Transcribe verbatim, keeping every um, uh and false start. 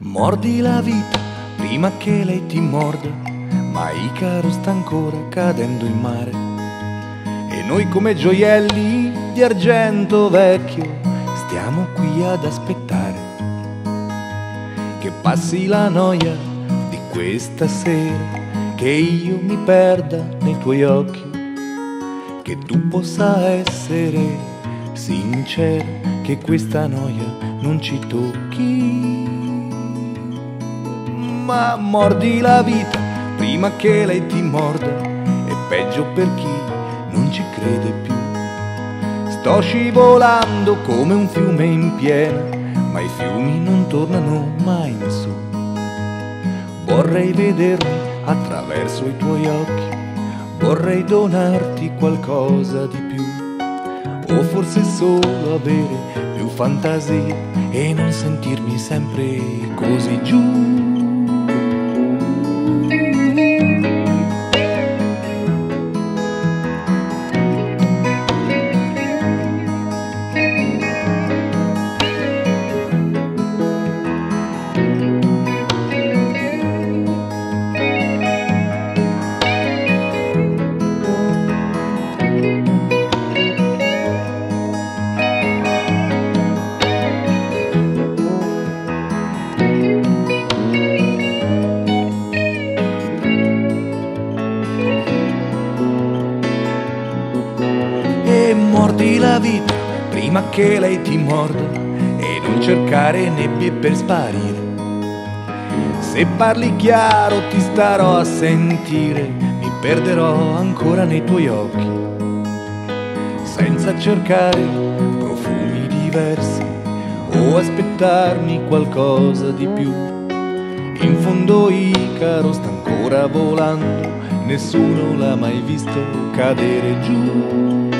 Mordi la vita prima che lei ti morda, ma Icaro sta ancora cadendo in mare. E noi come gioielli di argento vecchio stiamo qui ad aspettare che passi la noia di questa sera, che io mi perda nei tuoi occhi, che tu possa essere sincera, che questa noia non ci tocchi. Ma mordi la vita prima che lei ti morda, e peggio per chi non ci crede più. Sto scivolando come un fiume in piena, ma i fiumi non tornano mai in su. Vorrei vedermi attraverso i tuoi occhi, vorrei donarti qualcosa di più, o forse solo avere più fantasia e non sentirmi sempre così giù. Mordi la vita prima che lei ti morda, e non cercare nebbie per sparire. Se parli chiaro ti starò a sentire, mi perderò ancora nei tuoi occhi, senza cercare profumi diversi o aspettarmi qualcosa di più. In fondo Icaro sta ancora volando, nessuno l'ha mai visto cadere giù.